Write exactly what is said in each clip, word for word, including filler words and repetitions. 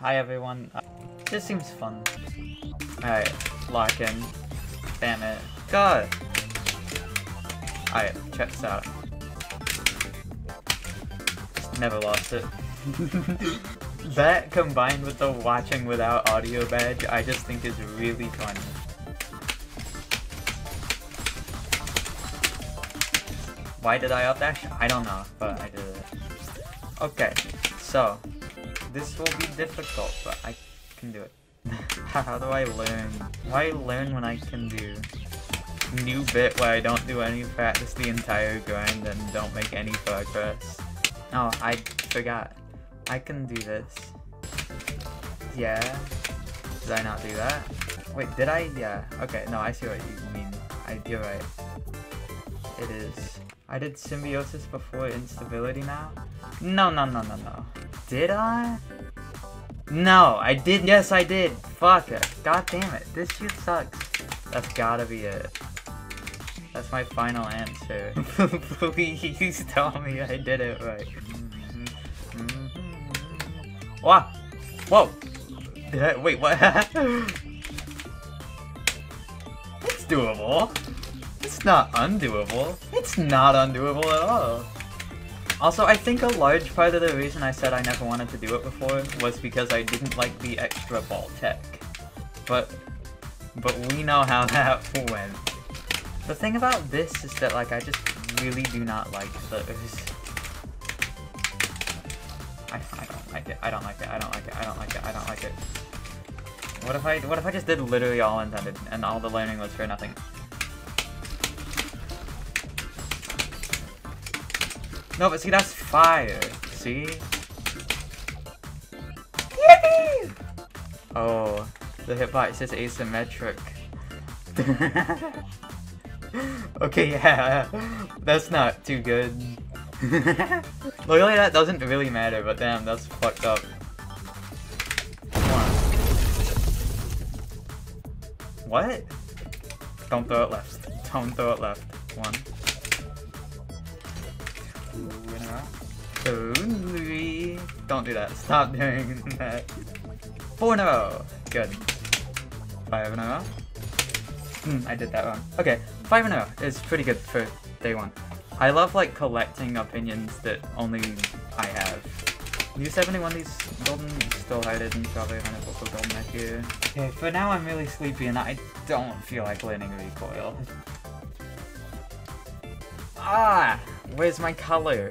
Hi everyone. Uh, this seems fun. Alright, lock in. Damn it. God! Alright, check this out. Just never lost it. That combined with the watching without audio badge, I just think is really fun. Why did I up dash? I don't know, but I did it. Okay, so this will be difficult, but I can do it. How do I learn? Why learn when I can do new bit where I don't do any practice the entire grind and don't make any progress? Oh, I forgot. I can do this. Yeah. Did I not do that? Wait, did I? Yeah. Okay, no, I see what you mean. I, you're right. It is. I did Symbiosis before Instability now? No, no, no, no, no. Did I? No, I did. Yes, I did. Fuck it. God damn it. This shit sucks. That's gotta be it. That's my final answer. Please tell me I did it right. Whoa! Whoa! Did I, wait, what? It's doable. It's not undoable. It's not undoable at all. Also, I think a large part of the reason I said I never wanted to do it before was because I didn't like the extra ball tech. But, but we know how that went. The thing about this is that, like, I just really do not like those. I, I don't like it. I don't like it. I don't like it. I don't like it. I don't like it. What if I, what if I just did literally all intended and all the learning was for nothing? No, but see, that's fire. See? Yippee! Oh, the hitbox is asymmetric. Okay, yeah. That's not too good. Luckily, that doesn't really matter, but damn, that's fucked up. Come on. What? Don't throw it left. Don't throw it left. One. Three. Don't do that. Stop doing that. Four in a row. Good. Five in a row. Hmm, I did that wrong. Okay, five in a row is pretty good for day one. I love like collecting opinions that only I have. New seventy-one, these golden still hided and probably vulnerable for golden neck here. Okay, for now I'm really sleepy and I don't feel like learning recoil. Ah! Where's my color?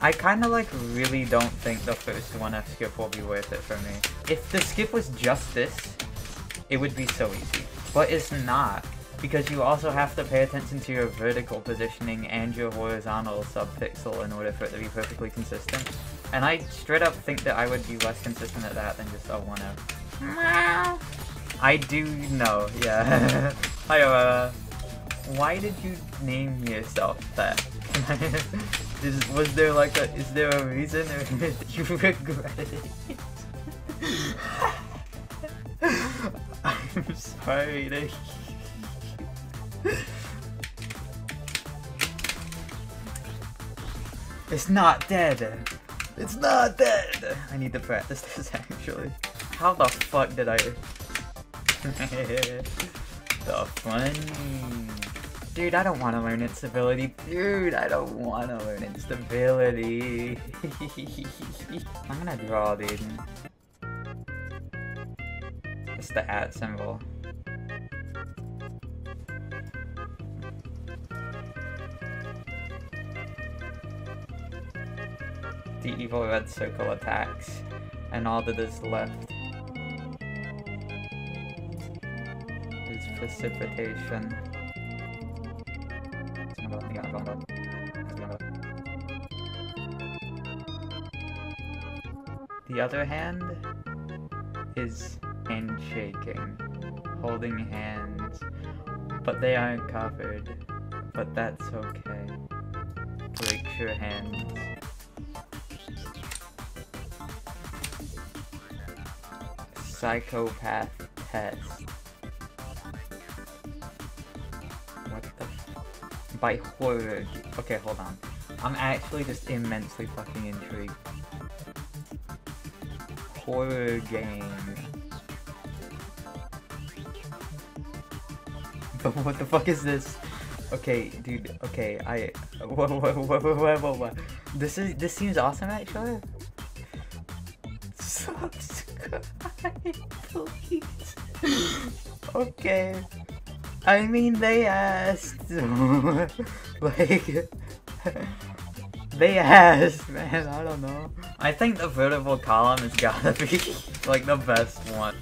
I kinda like really don't think the first one F skip will be worth it for me. If the skip was just this, it would be so easy. But it's not, because you also have to pay attention to your vertical positioning and your horizontal subpixel in order for it to be perfectly consistent. And I straight up think that I would be less consistent at that than just a one F. I do know, yeah. Hi, uh, why did you name yourself that? Is, was there like a, is there a reason or you regret it? I'm sorry to It's not dead! It's not dead! I need to practice this actually. How the fuck did I... The funny... Dude, I don't want to learn instability. Dude, I don't want to learn instability. I'm gonna draw, dude. It's the at symbol. The evil red circle attacks, and all that is left is precipitation. The other hand is handshaking, holding hands, but they aren't covered, but that's okay. Breaks your hands. Psychopath test. What the f- By horror. Okay, hold on. I'm actually just immensely fucking intrigued. Horror game. But what the fuck is this? Okay, dude. Okay, I. Whoa, whoa, whoa, whoa, whoa, whoa. This is. This seems awesome, actually. Subscribe, please. Okay. I mean, they asked. Like, they asked, man. I don't know. I think the vertical column has gotta be like the best one.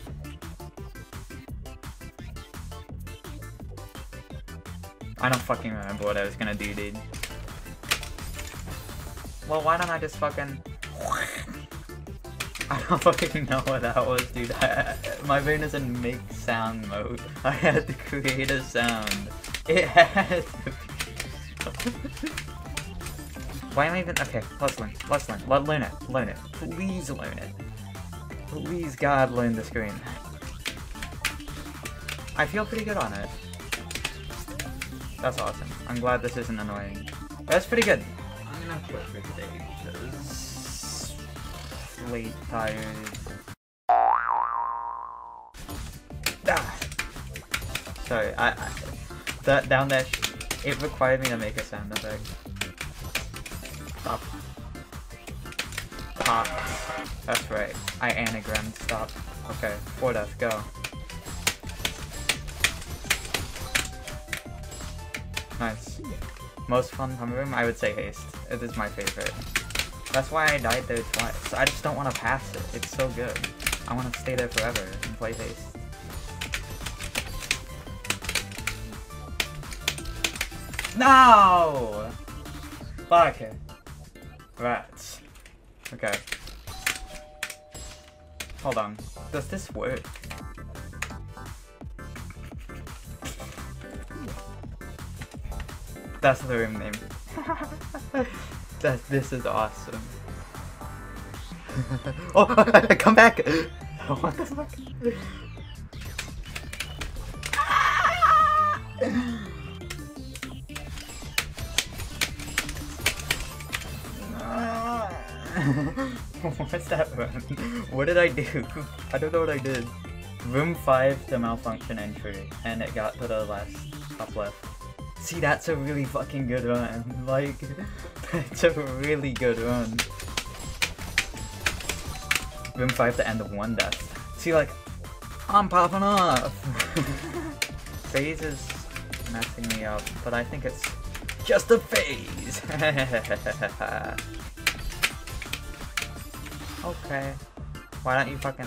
I don't fucking remember what I was gonna do, dude. Well, why don't I just fucking... I don't fucking know what that was, dude. I, my brain doesn't make sound mode. I had to create a sound. It had to be... Why am I even... Okay, let's learn. Let's learn. Let, learn it. Learn it. Please learn it. Please, God, learn the screen. I feel pretty good on it. That's awesome. I'm glad this isn't annoying. That's pretty good. I'm gonna have to quit for today because late, tired. Ah. Sorry, I, I that down there it required me to make a sound effect. Stop. Stop. That's right. I anagrammed stop. Okay, four death, go. Nice. Most fun from room, I would say haste. It is my favorite. That's why I died there twice. I just don't want to pass it. It's so good. I want to stay there forever and play haste. No! Fuck it. Rats. Okay. Hold on. Does this work? That's the room name. That this is awesome. Oh, come back! What the fuck? What's that room? What did I do? I don't know what I did. Room five, the malfunction entry, and it got to the last top left. See, that's a really fucking good run. Like, that's a really good run. Room five to end of one death. See, like, I'm popping off! Phase is messing me up, but I think it's just a phase! Okay. Why don't you fucking...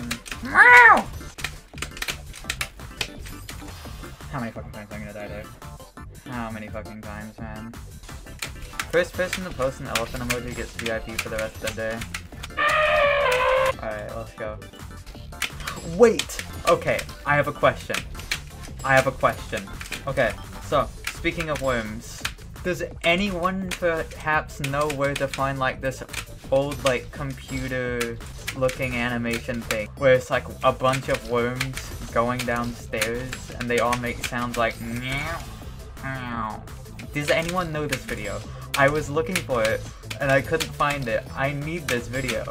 How many fucking times am I gonna die there? How many fucking times, man? First person to post an elephant emoji gets V I P for the rest of the day. Alright, let's go. Wait! Okay, I have a question. I have a question. Okay, so, speaking of worms, does anyone perhaps know where to find, like, this old, like, computer-looking animation thing? Where it's, like, a bunch of worms going downstairs, and they all make sounds like, meow. Does anyone know this video? I was looking for it, and I couldn't find it. I need this video.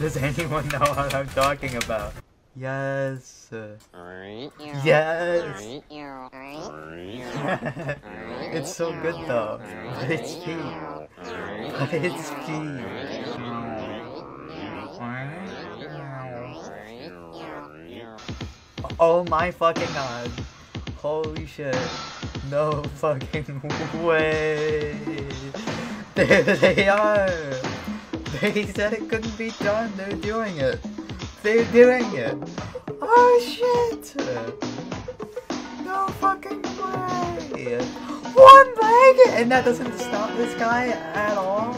Does anyone know what I'm talking about? Yes. Yes. It's so good though. But it's key. But it's key. Oh my fucking god. Holy shit. No fucking way! There they are! They said it couldn't be done, they're doing it! They're doing it! Oh shit! No fucking way! One leg! And that doesn't stop this guy at all?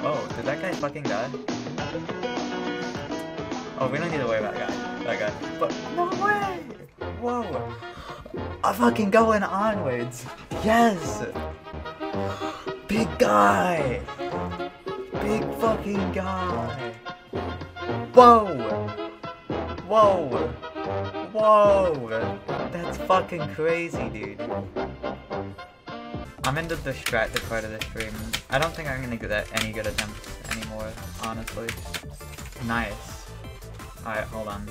Oh, did that guy fucking die? Oh, we don't need to worry about that guy. That guy. But no way! Whoa! I'm fucking going onwards. Yes! Big guy! Big fucking guy! Whoa! Whoa! Whoa! That's fucking crazy, dude. I'm into distracted part of the stream. I don't think I'm gonna get that any good attempts anymore, honestly. Nice. Alright, hold on.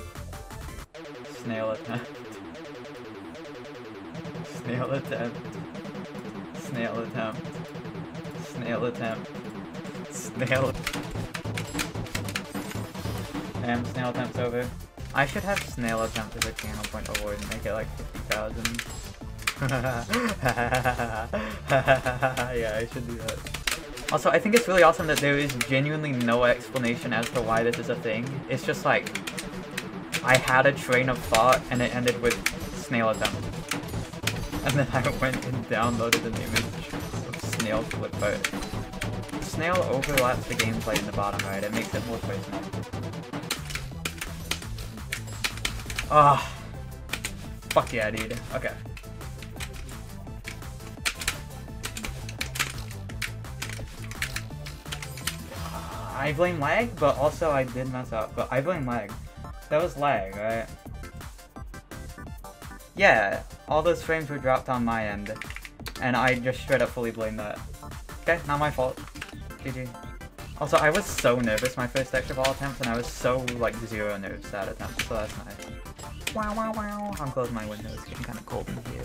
Snail attempt. Snail attempt. Snail attempt. Snail attempt. Snail attempt. Damn, snail attempt's over. I should have snail attempt as a channel point award and make it like fifty thousand. Yeah, I should do that. Also, I think it's really awesome that there is genuinely no explanation as to why this is a thing. It's just like, I had a train of thought and it ended with snail attempt. And then I went and downloaded an image of snail flip art. Snail overlaps the gameplay in the bottom right, it makes it more personal. Ah, oh, fuck yeah, dude. Okay. I blame lag, but also I did mess up, but I blame lag. That was lag, right? Yeah, all those frames were dropped on my end, and I just straight up fully blame that. Okay, not my fault. G G. Also, I was so nervous my first extra ball attempt, and I was so, like, zero nerves that attempt, so that's nice. Wow, wow, wow. I'm closing my window, it's getting kind of cold in here.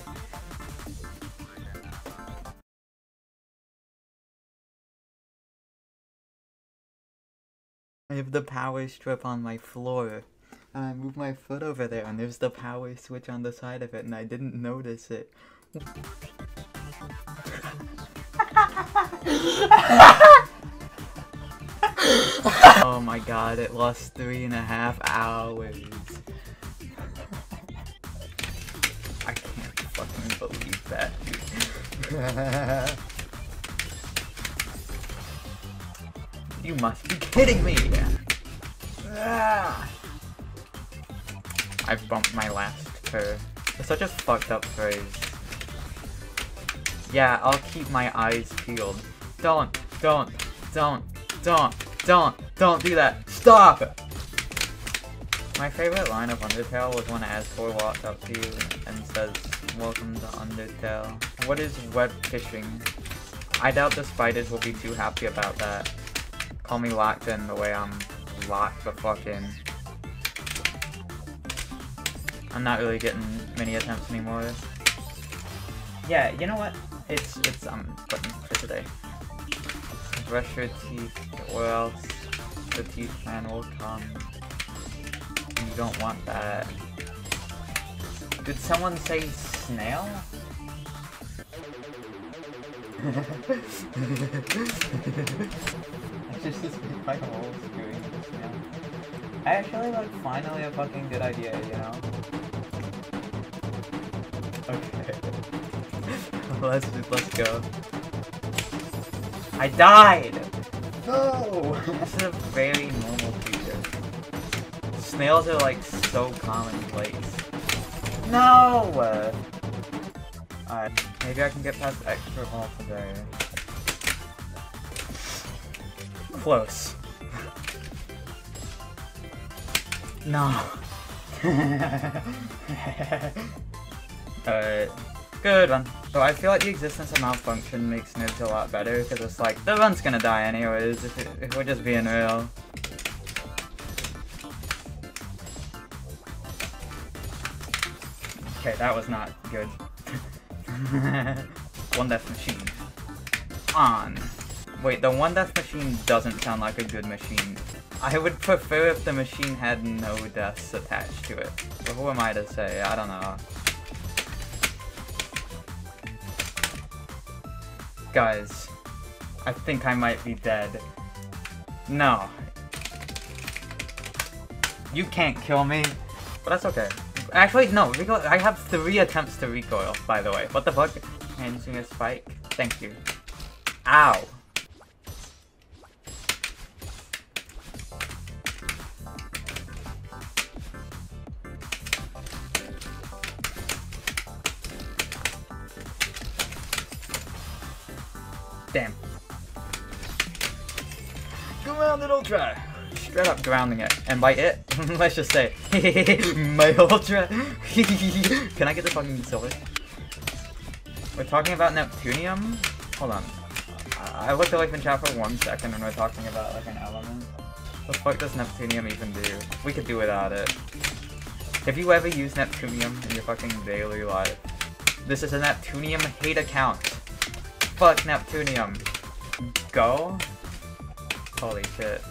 I have the power strip on my floor, and I moved my foot over there, and there's the power switch on the side of it, and I didn't notice it. Oh my god, it lost three and a half hours. I can't fucking believe that. You must be kidding me! Ah. I bumped my last purr. It's such a fucked up phrase. Yeah, I'll keep my eyes peeled. Don't, don't, don't, don't, don't, don't do that! Stop! My favorite line of Undertale was when Aztor walks up to you and says, "Welcome to Undertale. What is web fishing? I doubt the spiders will be too happy about that. Call me locked in the way I'm locked the fuck in." I'm not really getting many attempts anymore. Yeah, you know what? It's, it's, um, button for today. Brush your teeth or else the teeth plan will come. You don't want that. Did someone say snail? Just this big like whole screwing this now. I actually like finally a fucking good idea, you know? Okay. let's let's go. I died! No! This is a very normal feature. Snails are like so commonplace. No! Alright, maybe I can get past extra ball today. Close. No. Alright. Good one. So I feel like the existence of malfunction makes Nibs a lot better because it's like, the run's gonna die anyways if, it, if we're just being real. Okay, that was not good. One death machine. On. Wait, the one death machine doesn't sound like a good machine. I would prefer if the machine had no deaths attached to it. But who am I to say? I don't know. Guys, I think I might be dead. No. You can't kill me. But that's okay. Actually, no. Recoil- I have three attempts to recoil, by the way. What the fuck? Hands in a spike. Thank you. Ow. Damn. Go around and ultra! Straight up grounding it. And by it, let's just say, my ultra! Can I get the fucking silver? We're talking about Neptunium? Hold on. I, I looked at like the chat for one second and we're talking about like an element. What the fuck does Neptunium even do? We could do without it. If you ever use Neptunium in your fucking daily life, this is a Neptunium hate account. Fuck Neptunium. Go? Holy shit.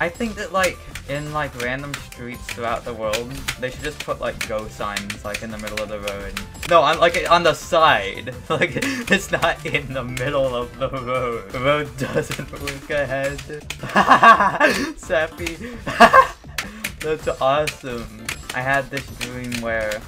I think that like, in like random streets throughout the world, they should just put like go signs like in the middle of the road. No, I'm like on the side. Like it's not in the middle of the road. The road doesn't look ahead. Sappy. That's awesome. I had this dream where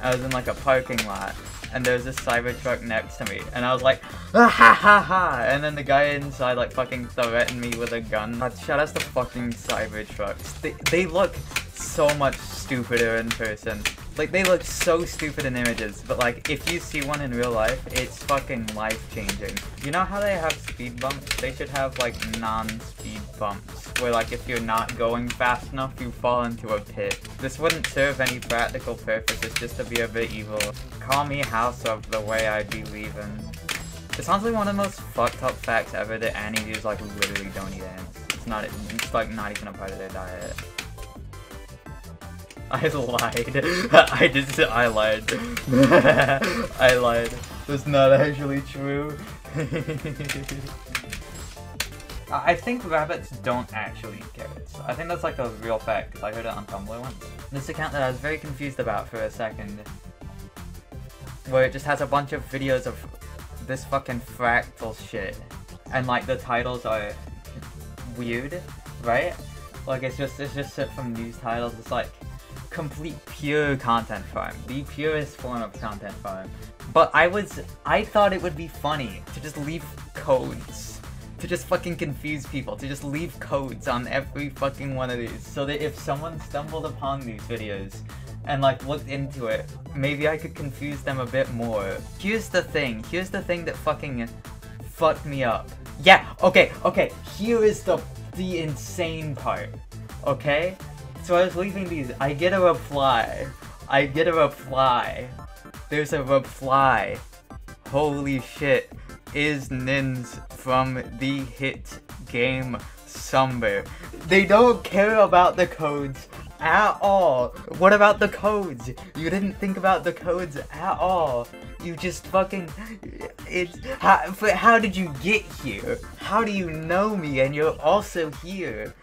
I was in like a parking lot and there was this Cybertruck next to me and I was like, ah, ha ha ha, and then the guy inside like fucking threatened me with a gun. God, shout out to fucking Cybertrucks. They, they look so much stupider in person. Like they look so stupid in images, but like if you see one in real life, it's fucking life changing. You know how they have speed bumps? They should have like non-speed bumps, where like if you're not going fast enough, you fall into a pit. This wouldn't serve any practical purpose, it's just to be a bit evil. Call me House of the way I be leaving. It sounds like one of the most fucked up facts ever that any dudes like literally don't eat ants. It's not, it's like not even a part of their diet. I lied. I just- I lied. I lied. That's not actually true. I think rabbits don't actually eat carrots. I think that's like a real fact, because I heard it on Tumblr once. This account that I was very confused about for a second, where it just has a bunch of videos of this fucking fractal shit, and like the titles are weird, right? Like it's just- it's just shit from news titles, it's like, complete pure content farm. The purest form of content farm. But I was- I thought it would be funny to just leave codes. To just fucking confuse people. To just leave codes on every fucking one of these. So that if someone stumbled upon these videos and like looked into it, maybe I could confuse them a bit more. Here's the thing. Here's the thing that fucking fucked me up. Yeah, okay, okay. Here is the- the insane part. Okay? So I was leaving these, I get a reply. I get a reply. There's a reply. Holy shit. Is ninz from the hit game Somber? They don't care about the codes at all. What about the codes? You didn't think about the codes at all. You just fucking... It's... How, how did you get here? How do you know me and you're also here?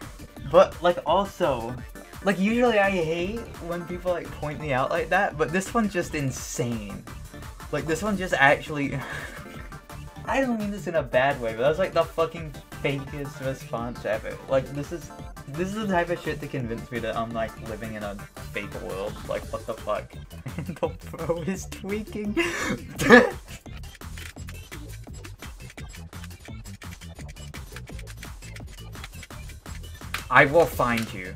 But like also... Like, usually I hate when people, like, point me out like that, but this one's just insane. Like, this one's just actually... I don't mean this in a bad way, but that's, like, the fucking fakest response ever. Like, this is- this is the type of shit that convinced me that I'm, like, living in a fake world. Like, what the fuck? The bro is tweaking. I will find you.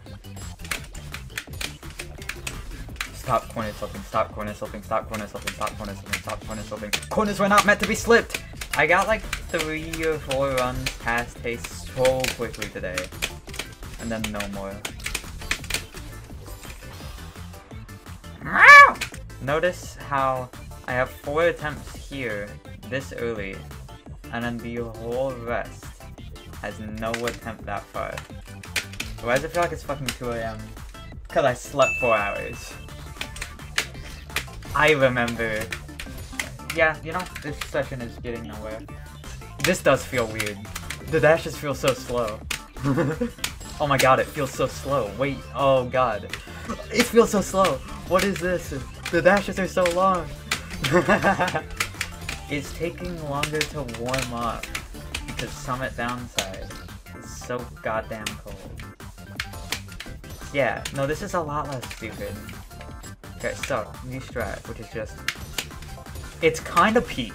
Stop corner slipping, stop corner slipping, stop corner slipping, stop corner slipping, stop corner slipping. Corners were not meant to be slipped! I got like three or four runs past haste so quickly today. And then no more. Notice how I have four attempts here this early, and then the whole rest has no attempt that far. Why does it feel like it's fucking two A M? Because I slept four hours. I remember. Yeah, you know, this session is getting nowhere. This does feel weird. The dashes feel so slow. Oh my god, it feels so slow. Wait, oh god. It feels so slow. What is this? The dashes are so long. It's taking longer to warm up. To summit downside. It's so goddamn cold. Yeah, no, this is a lot less stupid. Okay, so, new strat, which is just... It's kinda peak.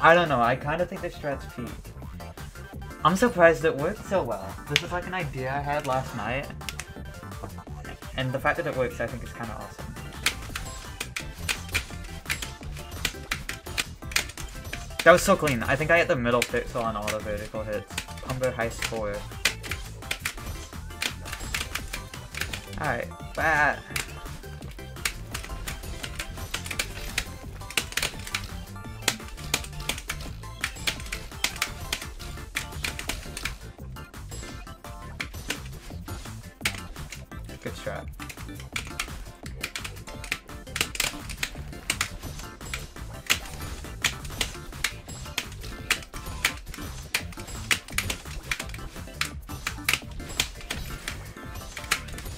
I don't know, I kinda think this strat's peak. I'm surprised it worked so well. This is like an idea I had last night. And the fact that it works, I think, is kinda awesome. That was so clean. I think I hit the middle pixel on all the vertical hits. Pumber high score. Alright, bad. Good strat.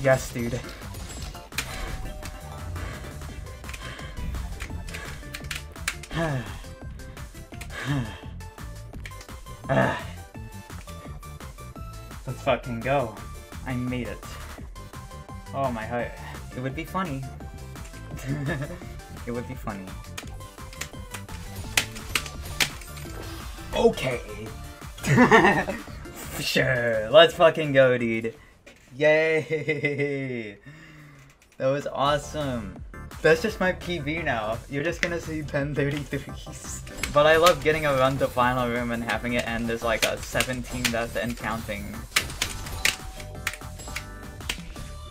Yes, dude. Let's fucking go. I made it. Oh my heart. It would be funny. It would be funny. Okay. Sure. Let's fucking go, dude. Yay. That was awesome. That's just my P B now. You're just gonna see ten thirty-threes. But I love getting a run to final room and having it end as like a seventeen death and counting.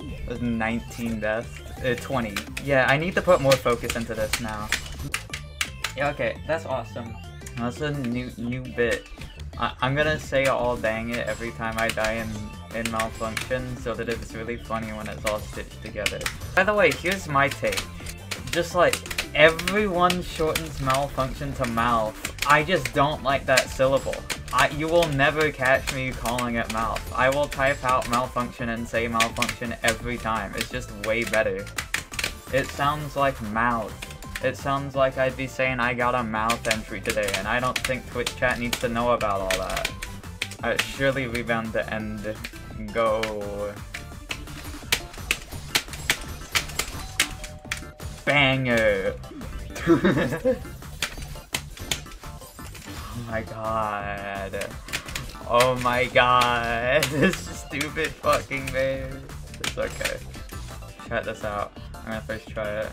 It was nineteen deaths. Uh, twenty. Yeah, I need to put more focus into this now. Yeah, okay, that's awesome. That's a new new bit. I I'm gonna say all dang it every time I die and in malfunction, so that it's really funny when it's all stitched together. By the way, here's my take. Just like, everyone shortens malfunction to mouth. I just don't like that syllable. I, you will never catch me calling it mouth. I will type out malfunction and say malfunction every time. It's just way better. It sounds like mouth. It sounds like I'd be saying I got a mouth entry today, and I don't think Twitch chat needs to know about all that. Alright, surely rebound the end. Go. Banger. Oh my god. Oh my god. This stupid fucking man. It's okay. Check this out. I'm gonna first try it.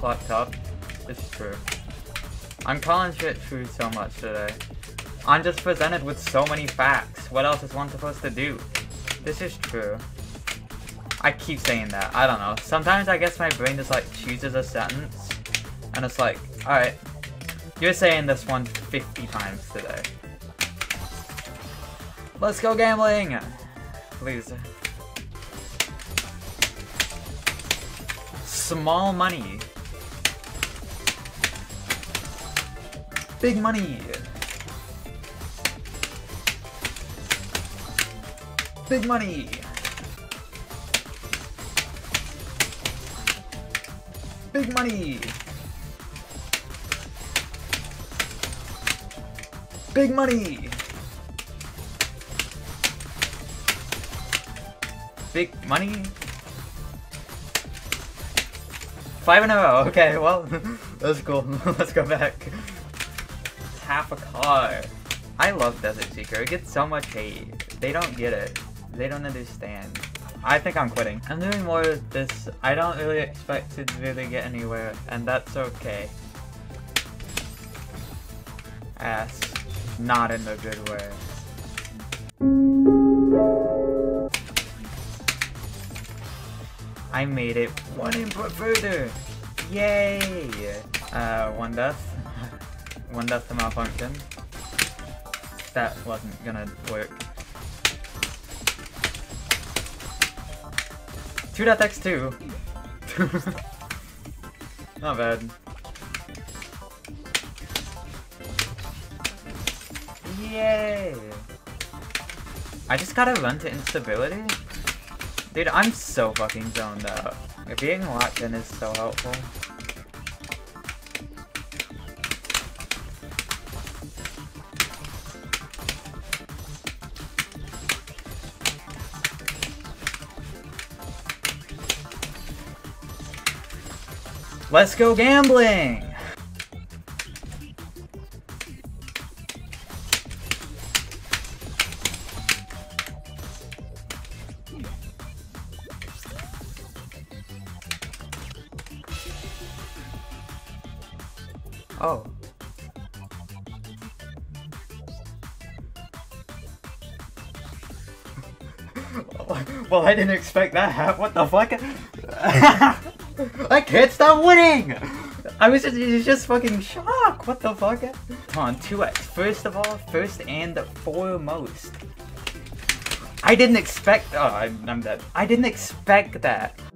Fucked up. It's true. I'm calling shit true so much today. I'm just presented with so many facts. What else is one supposed to do? This is true. I keep saying that. I don't know. Sometimes I guess my brain just like chooses a sentence. And it's like, alright. You're saying this one fifty times today. Let's go gambling! Please. Small money. Big money! Big money! Big money! Big money! Big money? Five in a row, okay, well, that's cool. Let's go back. Half a car. I love Desert Seeker. It gets so much hate. They don't get it. They don't understand. I think I'm quitting. I'm doing more of this. I don't really expect to really get anywhere, and that's okay. Ass. Not in the good way. I made it one input further. Yay! Uh, one death. One death to malfunction. That wasn't gonna work. two death by two. Not bad. Yay! I just gotta run to instability? Dude, I'm so fucking zoned out. Being locked in is so helpful. Let's go gambling! Oh. Well, I didn't expect that. What the fuck? I can't stop winning! I was just, just fucking shocked. What the fuck? Come on, two X. First of all, first and foremost. I didn't expect. Oh, I, I'm dead. I didn't expect that.